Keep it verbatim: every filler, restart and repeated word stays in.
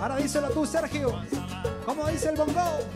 Ahora díselo tú, Sergio. ¿Cómo dice el bongo?